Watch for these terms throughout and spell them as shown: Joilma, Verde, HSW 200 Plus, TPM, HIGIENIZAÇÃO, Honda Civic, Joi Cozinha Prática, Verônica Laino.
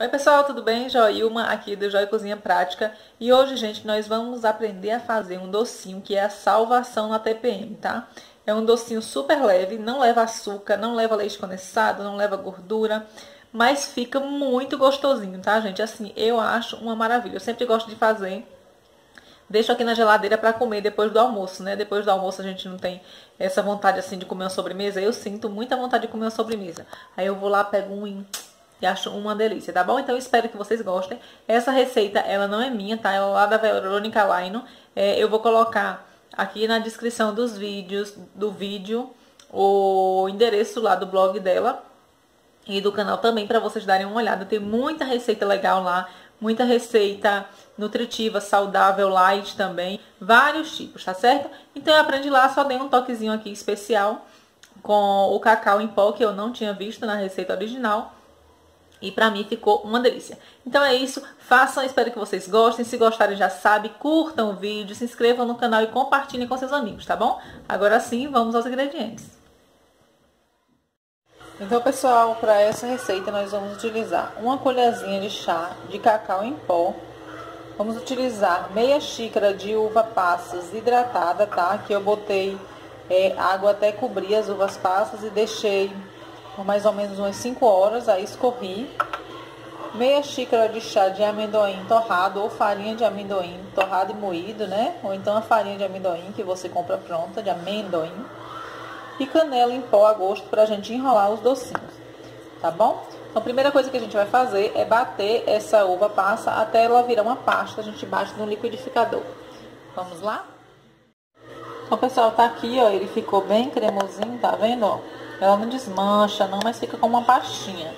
Oi pessoal, tudo bem? Joilma aqui do Joi Cozinha Prática. E hoje, gente, nós vamos aprender a fazer um docinho que é a salvação na TPM, tá? É um docinho super leve, não leva açúcar, não leva leite condensado, não leva gordura, mas fica muito gostosinho, tá, gente? Assim, eu acho uma maravilha. Eu sempre gosto de fazer. Deixo aqui na geladeira para comer depois do almoço, né? Depois do almoço a gente não tem essa vontade, assim, de comer uma sobremesa. Eu sinto muita vontade de comer uma sobremesa. Aí eu vou lá, pego um e acho uma delícia, tá bom? Então eu espero que vocês gostem. Essa receita, ela não é minha, tá? Ela é lá da Verônica Laino. Eu vou colocar aqui na descrição do vídeo, o endereço lá do blog dela e do canal também, para vocês darem uma olhada. Tem muita receita legal lá. Muita receita nutritiva, saudável, light também. Vários tipos, tá certo? Então eu aprendi lá, só dei um toquezinho aqui especial com o cacau em pó, que eu não tinha visto na receita original. E pra mim ficou uma delícia. Então é isso, façam, espero que vocês gostem. Se gostarem já sabe, curtam o vídeo, se inscrevam no canal e compartilhem com seus amigos, tá bom? Agora sim, vamos aos ingredientes. Então, pessoal, para essa receita nós vamos utilizar uma colherzinha de chá de cacau em pó. Vamos utilizar meia xícara de uva passas hidratada, tá? Que eu botei água até cobrir as uvas passas e deixei por mais ou menos umas 5 horas, aí escorri. Meia xícara de chá de amendoim torrado ou farinha de amendoim torrado e moído, né? Ou então a farinha de amendoim que você compra pronta, de amendoim. E canela em pó a gosto pra gente enrolar os docinhos, tá bom? Então a primeira coisa que a gente vai fazer é bater essa uva passa até ela virar uma pasta, a gente bate no liquidificador. Vamos lá? Então pessoal, tá aqui, ó, ele ficou bem cremosinho, tá vendo, ó? Ela não desmancha não, mas fica como uma pastinha.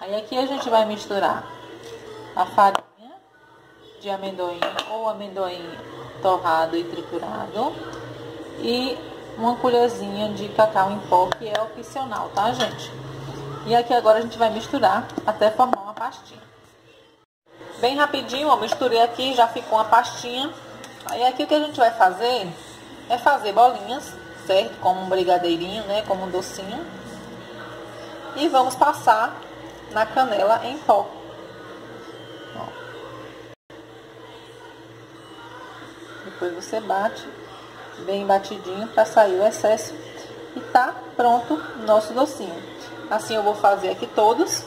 Aí aqui a gente vai misturar a farinha de amendoim ou amendoim torrado e triturado e uma colherzinha de cacau em pó, que é opcional, tá, gente? E aqui agora a gente vai misturar até formar uma pastinha. Bem rapidinho, ó, misturei aqui, já ficou uma pastinha. Aí aqui o que a gente vai fazer é fazer bolinhas, certo? Como um brigadeirinho, né? Como um docinho. E vamos passar na canela em pó. Ó. Depois você bate bem batidinho para sair o excesso e tá pronto nosso docinho. Assim eu vou fazer aqui todos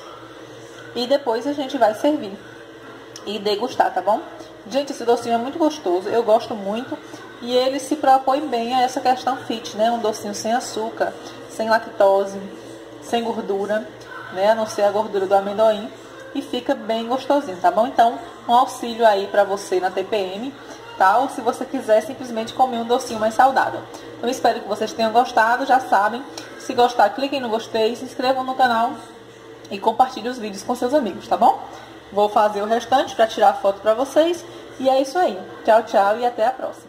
e depois a gente vai servir e degustar, tá bom? Gente, esse docinho é muito gostoso, eu gosto muito e ele se propõe bem a essa questão fit, né? Um docinho sem açúcar, sem lactose, sem gordura, né? A não ser a gordura do amendoim, e fica bem gostosinho, tá bom? Então, um auxílio aí para você na TPM. Ou se você quiser simplesmente comer um docinho mais saudável. Eu espero que vocês tenham gostado, já sabem. Se gostar, cliquem no gostei, se inscrevam no canal e compartilhem os vídeos com seus amigos, tá bom? Vou fazer o restante para tirar a foto para vocês. E é isso aí. Tchau, tchau e até a próxima.